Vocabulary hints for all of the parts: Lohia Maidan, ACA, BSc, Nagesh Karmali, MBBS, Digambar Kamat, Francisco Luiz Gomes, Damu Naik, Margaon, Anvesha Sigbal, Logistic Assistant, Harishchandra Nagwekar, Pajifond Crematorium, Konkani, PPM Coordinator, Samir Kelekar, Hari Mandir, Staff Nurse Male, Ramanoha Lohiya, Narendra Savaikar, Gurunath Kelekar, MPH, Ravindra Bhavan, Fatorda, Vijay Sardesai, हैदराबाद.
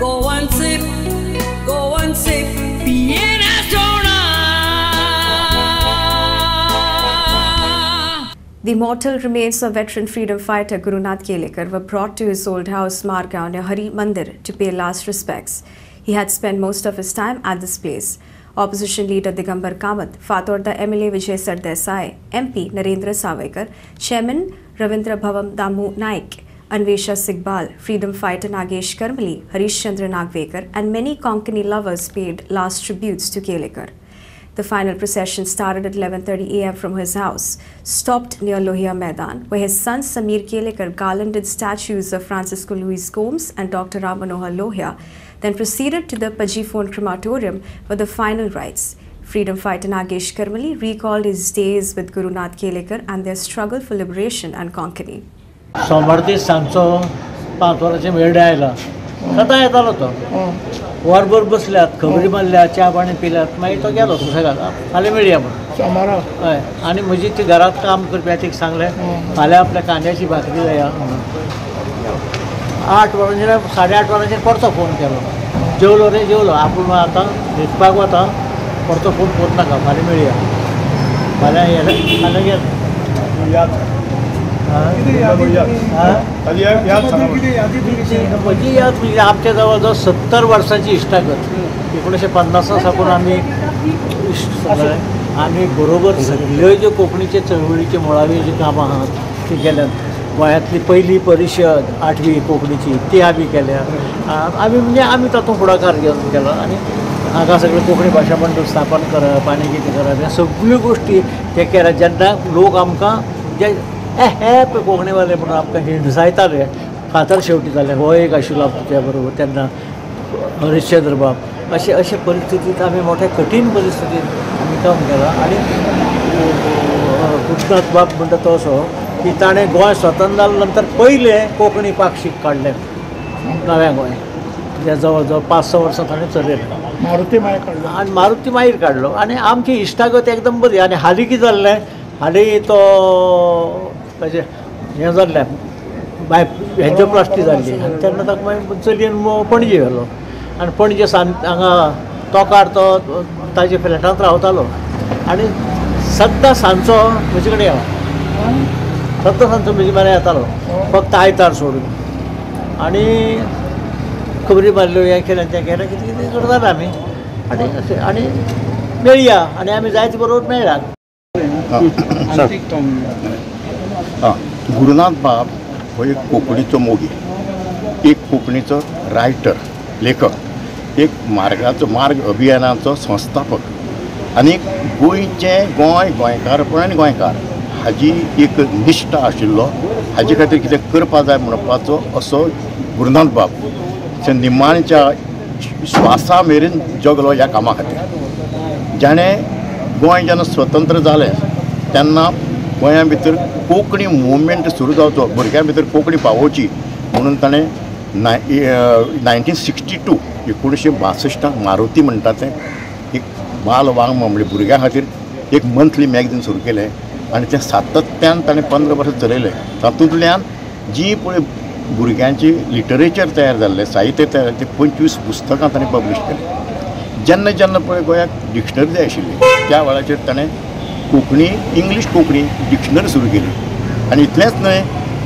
go one sip, piena sona. The mortal remains of veteran freedom fighter Gurunath Kelekar were brought to his old house Margaon near Hari Mandir to pay last respects. He had spent most of his time at this place. Opposition leader Digambar Kamat, Fatorda MLA Vijay Sardesai, MP Narendra Savaikar, Chairman Ravindra Bhavan, Damu Naik, Anvesha Sigbal, freedom fighter Nagesh Karmali, Harishchandra Nagwekar and many Konkani lovers paid last tributes to Kelekar. The final procession started at 11:30 am from his house, stopped near Lohia Maidan, where his son Samir Kelekar garlanded statues of Francisco Luiz Gomes and Dr. Ramanoha Lohiya, then proceeded to the Pajifond Crematorium for the final rites. Freedom fighter Nagesh Karmali recalled his days with Gurunath Kelekar and their struggle for liberation and Konkani. सोमवारती सांचो 5 वर्षाची मेळ आयला सदां येतालो तो वरभर बसल्यात खबरी मारल्या च्या पाणी पिल्यात मागीर तो गेलो सुसेगादा फाल्यां मेळया म्हणून सोमारा हय आनी म्हजी ती घरांत काम करप्या तीक सांगलें फाल्यां आपल्या कांद्याची भाकरी जाया 8 वरांचेर 8:30 वरांचेर परतो फोन केलो जेवलो रे जेवलो आपूण आतां न्हिदपाक वता परतो फोन करता नाका फाल्यां मेळया फाल्यां येयलें फाल्यां गेलो म्हजी याद म्हणजे आमच्या जवळजवळ 70 वर्षाची इश्टागत 1950 साकून आम्ही इश्ट जाले आम्ही बरोबर सगळ्यो ज्यो कोंकणीचे चळवळीचे मुळावी जी कामां आहात ती केल्यात गोंयांतली पहिली परिशद 8वी कोंकणीची ती आम्ही केल्या आम्ही म्हणजे आम्ही तातूंत फुडाकार घेवन केला आनी हांगा सगळें कोंकणी भाशा मंडळ स्थापन करप आनी कितें करप ह्या सगळ्यो गोष्टी ते केल्या जेन्ना लोक आमकां जे हे कोंकणीवाले म्हणून आमकां हिणसायताले फातर शेवटी जाले हो एक आशिल्लो त्या बरोबर तेन्ना हरिश्चंद्र बाब अशे अशे परिस्थितींत आमी मोठ्या कठीण परिस्थितींत आमी काम केलां आनी गुरुनाथ बाब म्हणटा तो असो की ताणें गोंय स्वतंत्र जाले नंतर पयले कोंकणी पाक्षीक काडलें नव्या गोंय जे जवळ जवळ 5-6 वर्सां ताणें चलयलें मारुती मागीर काडलो आनी आमची इश्टागत एकदम बरी आनी हालीं कितें जाल्लें हालीं तो ताजे हे जाल्ले बाय प्लास्टीक जाल्ली आनी तेन्ना ताका मागीर चलयेन पणजे व्हेलो आनी पणजे हांगा तोकार तो ताजे फ्लॅटांत रावतालो आनी सद्दां सांचो म्हजे कडेन येवप सद्दां सांचो म्हजे बारा येतालो फक्त आयतार सोडून आनी खबरी मारल्यो हें केलें तें केलें कितें कितें करताले आमी आनी अशें आनी मेळया आनी आमी जायते बरोबर मेळ्ळ्यात हाँ गुरुनाथ बाब हो एक कोंकणीचो मोगी एक कोंकणीचो रायटर लेखक एक मार्गाचो मार्ग अभियानाचो संस्थापक आनी गोंयचे गोंय गोंयकारपण आनी गोंयकार हाजी एक निश्ठा आशिल्लो हाजे खातीर कितें करपा जाय म्हणपाचो असो गुरुनाथ बाब निमाणच्या श्वासा मेरेन जगलो ह्या कामा खातीर जाणें गोंय जेन्ना स्वतंत्र जालें तेन्ना गोंया भितर कोंकणी मुवमेंट सुरू जावचो भुरग्यां भितर कोंकणी पावोवची म्हणून ताणें 1962 1962 मारुती म्हणटा तें एक बाल वाङ्मय म्हणजे भुरग्यां खातीर एक मंथली मॅगझीन सुरू केलें आनी तें सातत्यान ताणें 15 वर्सां चलयलें तातूंतल्यान जी पळय भुरग्यांची लिटरेचर तयार जाल्लें साहित्य तयार जाल्लें ते 25 पुस्तकां ताणें पब्लीश केलीं जेन्ना जेन्ना पळय गोंयाक डिक्शनरी जाय आशिल्ली त्या वेळाचेर ताणें कोंकणी इंग्लीश कोंकणी डिक्शनरी सुरू केली आनी इतलेंच न्हय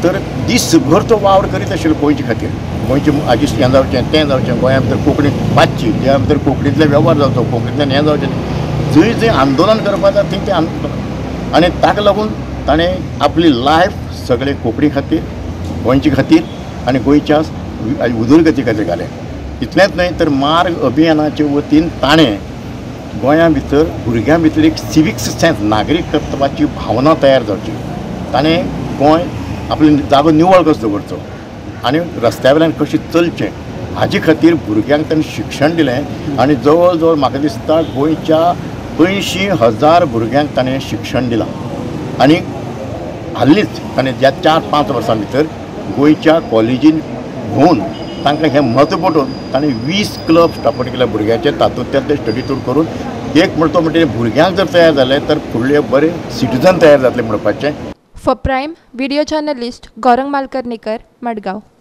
तर दिसभर तो वावर करीत आशिल्लो गोंयचे खातीर गोंयचे हाजी हें जावचें तें जावचें गोंया भितर कोंकणी वाचची ज्या भितर कोंकणींतले वेव्हार जावचो कोंकणींतल्यान हें जावचें जंय जंय आंदोलन करपाक जाय थंय तें आंदोलन आनी ताका लागून ताणें आपली लायफ सगळे कोंकणी खातीर गोंयचे खातीर आनी गोंयच्या उदरगती खातीर घालें इतलेंच न्हय तर मार्ग अभियानाचे वतीन ताणें गोंया भितर भुरग्यां भितर एक सिवीक सेन्स नागरीक कर्तव्याची भावना तयार जावची ताणें गोंय आपली जागो निवळ कसो करचो आनी रस्त्या वयल्यान कशें चलचें हाजे खातीर भुरग्यांक ताणें शिक्षण दिलें आनी जवळ जवळ म्हाका दिसता गोंयच्या 80,000 भुरग्यांक ताणें शिक्षण दिलां आनी हालींच ताणें ज्या 4-5 वर्सां भितर गोंयच्या कॉलेजीन भोंवून तांकां हें मत पटोवन ताणें 20 क्लब स्थापन केल्या भुरग्यांचे तातूंतल्यान ते स्टडी टूर करून एक म्हणून तो म्हणजे भुरग्यांक जर तयार जाले तर फुडले बरे सिटीजन तयार जातले म्हणपाचें. For prime video journalist Gaurang Malkarnikar, Madgaon.